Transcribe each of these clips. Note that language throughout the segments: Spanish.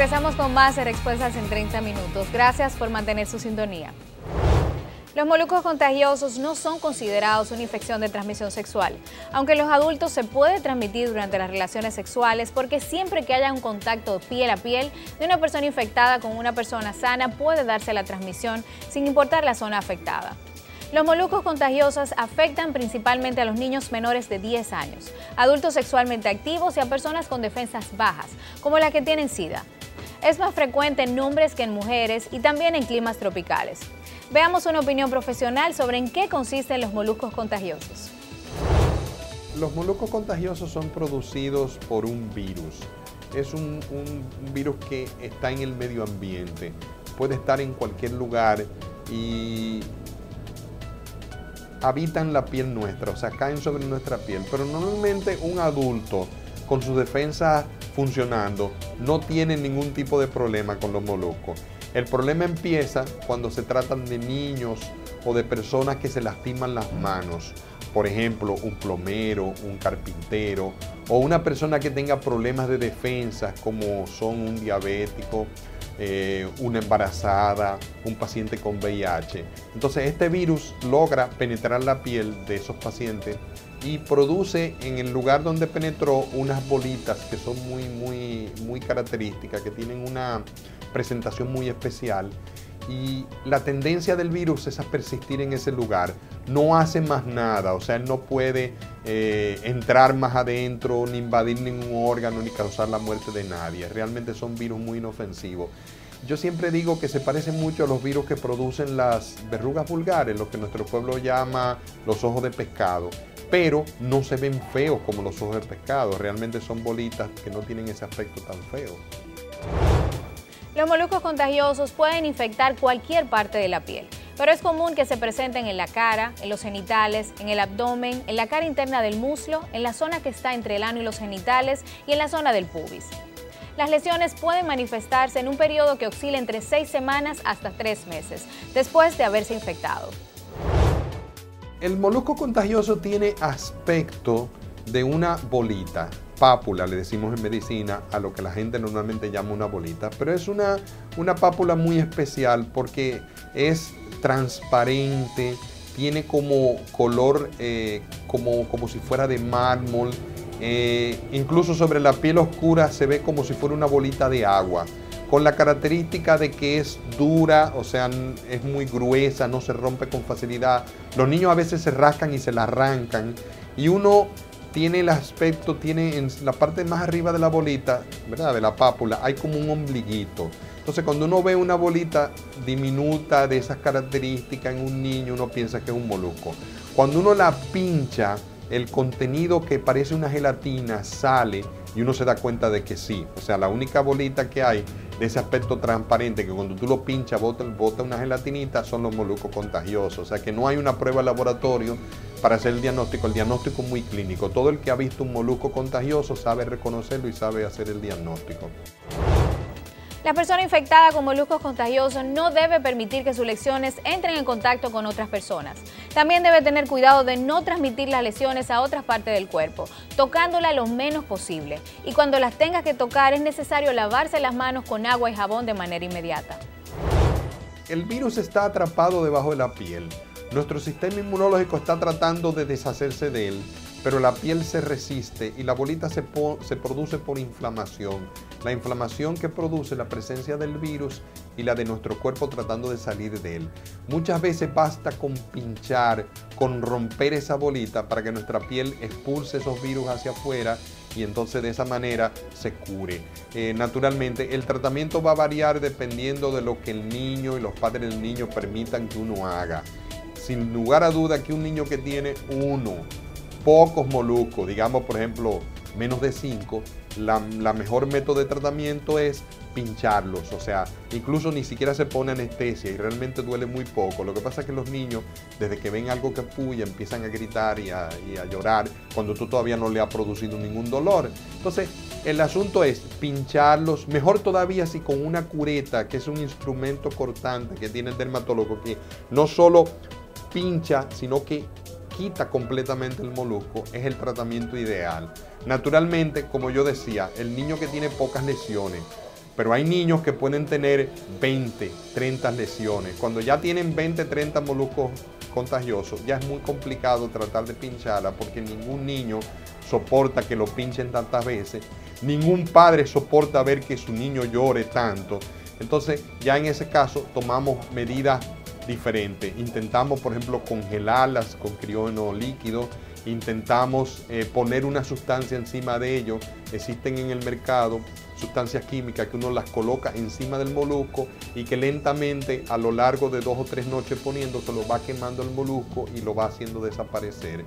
Regresamos con más de Expuestas en 30 minutos. Gracias por mantener su sintonía. Los molucos contagiosos no son considerados una infección de transmisión sexual, aunque en los adultos se puede transmitir durante las relaciones sexuales, porque siempre que haya un contacto piel a piel de una persona infectada con una persona sana puede darse la transmisión sin importar la zona afectada. Los molucos contagiosos afectan principalmente a los niños menores de 10 años, adultos sexualmente activos y a personas con defensas bajas, como las que tienen SIDA. Es más frecuente en hombres que en mujeres y también en climas tropicales. Veamos una opinión profesional sobre en qué consisten los moluscos contagiosos. Los moluscos contagiosos son producidos por un virus. Es un virus que está en el medio ambiente. Puede estar en cualquier lugar y habitan la piel nuestra, o sea, caen sobre nuestra piel. Pero normalmente un adulto con sus defensas funcionando no tiene ningún tipo de problema con los moluscos. El problema empieza cuando se tratan de niños o de personas que se lastiman las manos. Por ejemplo, un plomero, un carpintero o una persona que tenga problemas de defensa como son un diabético, una embarazada, un paciente con VIH. Entonces este virus logra penetrar la piel de esos pacientes y produce en el lugar donde penetró unas bolitas que son muy características, que tienen una presentación muy especial, y la tendencia del virus es a persistir en ese lugar. No hace más nada, o sea, él no puede entrar más adentro, ni invadir ningún órgano, ni causar la muerte de nadie. Realmente son virus muy inofensivos. Yo siempre digo que se parecen mucho a los virus que producen las verrugas vulgares, lo que nuestro pueblo llama los ojos de pescado, pero no se ven feos como los ojos de pescado. Realmente son bolitas que no tienen ese aspecto tan feo. Los moluscos contagiosos pueden infectar cualquier parte de la piel, pero es común que se presenten en la cara, en los genitales, en el abdomen, en la cara interna del muslo, en la zona que está entre el ano y los genitales y en la zona del pubis. Las lesiones pueden manifestarse en un periodo que oscila entre 6 semanas hasta 3 meses, después de haberse infectado. El molusco contagioso tiene aspecto de una bolita. Pápula, le decimos en medicina a lo que la gente normalmente llama una bolita, pero es una pápula muy especial porque es transparente, tiene como color como si fuera de mármol, incluso sobre la piel oscura se ve como si fuera una bolita de agua, con la característica de que es dura, o sea, es muy gruesa, no se rompe con facilidad. Los niños a veces se rascan y se la arrancan, y uno tiene el aspecto, tiene en la parte más arriba de la bolita, ¿verdad?, de la pápula, hay como un ombliguito. Entonces cuando uno ve una bolita diminuta de esas características en un niño, uno piensa que es un molusco. Cuando uno la pincha, el contenido que parece una gelatina sale y uno se da cuenta de que sí. O sea, la única bolita que hay de ese aspecto transparente, que cuando tú lo pinchas bota una gelatinita, son los moluscos contagiosos. O sea que no hay una prueba de laboratorio para hacer el diagnóstico es muy clínico. Todo el que ha visto un molusco contagioso sabe reconocerlo y sabe hacer el diagnóstico. La persona infectada con moluscos contagiosos no debe permitir que sus lesiones entren en contacto con otras personas. También debe tener cuidado de no transmitir las lesiones a otras partes del cuerpo, tocándolas lo menos posible. Y cuando las tengas que tocar, es necesario lavarse las manos con agua y jabón de manera inmediata. El virus está atrapado debajo de la piel. Nuestro sistema inmunológico está tratando de deshacerse de él, pero la piel se resiste y la bolita se produce por inflamación. La inflamación que produce la presencia del virus y la de nuestro cuerpo tratando de salir de él. Muchas veces basta con pinchar, con romper esa bolita para que nuestra piel expulse esos virus hacia afuera y entonces de esa manera se cure. Naturalmente el tratamiento va a variar dependiendo de lo que el niño y los padres del niño permitan que uno haga. Sin lugar a duda que un niño que tiene pocos moluscos, digamos por ejemplo menos de 5, la mejor método de tratamiento es pincharlos, o sea, incluso ni siquiera se pone anestesia y realmente duele muy poco. Lo que pasa es que los niños, desde que ven algo que puya, empiezan a gritar y a llorar cuando tú todavía no le has producido ningún dolor. Entonces, el asunto es pincharlos, mejor todavía si con una cureta, que es un instrumento cortante que tiene el dermatólogo, que no solo pincha, sino que quita completamente el molusco, es el tratamiento ideal. Naturalmente, como yo decía, el niño que tiene pocas lesiones, Pero hay niños que pueden tener 20, 30 lesiones. Cuando ya tienen 20, 30 moluscos contagiosos, ya es muy complicado tratar de pincharla porque ningún niño soporta que lo pinchen tantas veces. Ningún padre soporta ver que su niño llore tanto. Entonces, ya en ese caso, tomamos medidas diferentes. Intentamos, por ejemplo, congelarlas con criollo líquido. Intentamos poner una sustancia encima de ellos. Existen en el mercado sustancias químicas que uno las coloca encima del molusco y que lentamente a lo largo de 2 o 3 noches poniéndoselo va quemando el molusco y lo va haciendo desaparecer.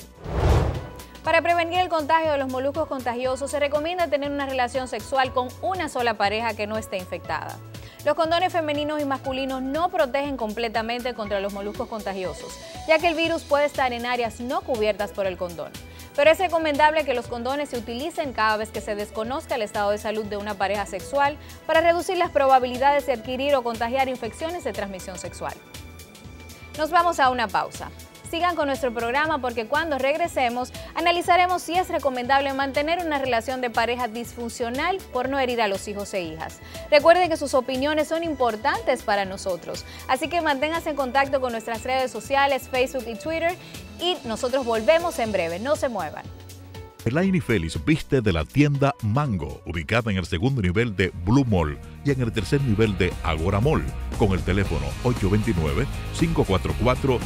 Para prevenir el contagio de los moluscos contagiosos se recomienda tener una relación sexual con una sola pareja que no esté infectada. Los condones femeninos y masculinos no protegen completamente contra los moluscos contagiosos, ya que el virus puede estar en áreas no cubiertas por el condón. Pero es recomendable que los condones se utilicen cada vez que se desconozca el estado de salud de una pareja sexual para reducir las probabilidades de adquirir o contagiar infecciones de transmisión sexual. Nos vamos a una pausa. Sigan con nuestro programa porque cuando regresemos analizaremos si es recomendable mantener una relación de pareja disfuncional por no herir a los hijos e hijas. Recuerden que sus opiniones son importantes para nosotros, así que manténganse en contacto con nuestras redes sociales, Facebook y Twitter, y nosotros volvemos en breve. No se muevan. Elaine Feliz viste de la tienda Mango, ubicada en el segundo nivel de Blue Mall y en el tercer nivel de Agora Mall, con el teléfono 829-544-3777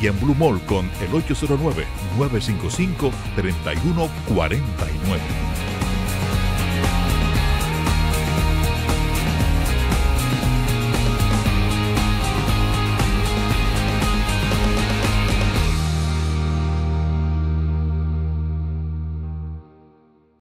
y en Blue Mall con el 809-955-3149.